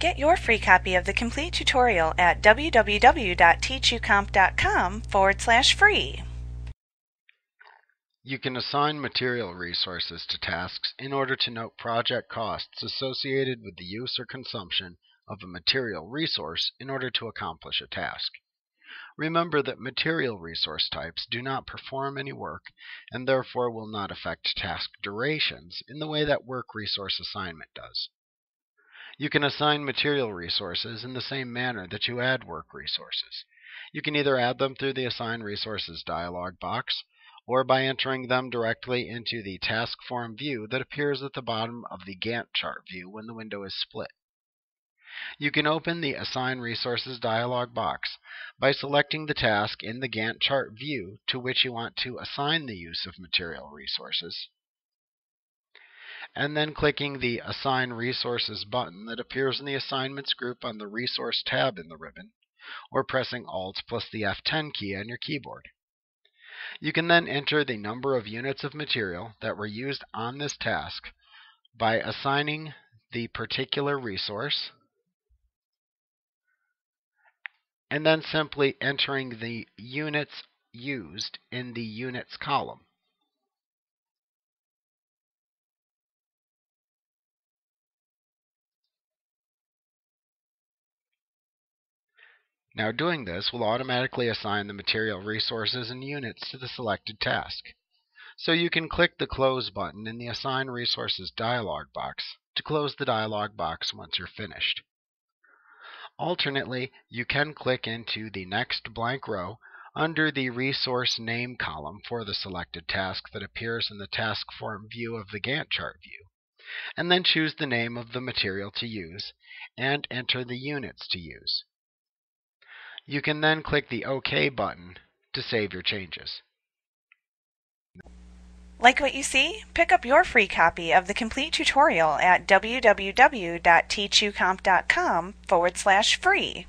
Get your free copy of the complete tutorial at www.teachucomp.com/free. You can assign material resources to tasks in order to note project costs associated with the use or consumption of a material resource in order to accomplish a task. Remember that material resource types do not perform any work and therefore will not affect task durations in the way that work resource assignment does. You can assign material resources in the same manner that you add work resources. You can either add them through the Assign Resources dialog box, or by entering them directly into the task form view that appears at the bottom of the Gantt chart view when the window is split. You can open the Assign Resources dialog box by selecting the task in the Gantt chart view to which you want to assign the use of material resources, and then clicking the Assign Resources button that appears in the Assignments group on the Resource tab in the ribbon, or pressing Alt plus the F10 key on your keyboard. You can then enter the number of units of material that were used on this task by assigning the particular resource and then simply entering the units used in the units column. Now, doing this will automatically assign the material resources and units to the selected task. So you can click the Close button in the Assign Resources dialog box to close the dialog box once you're finished. Alternately, you can click into the next blank row under the Resource Name column for the selected task that appears in the Task Form view of the Gantt chart view, and then choose the name of the material to use and enter the units to use. You can then click the OK button to save your changes. Like what you see? Pick up your free copy of the complete tutorial at www.teachucomp.com/free.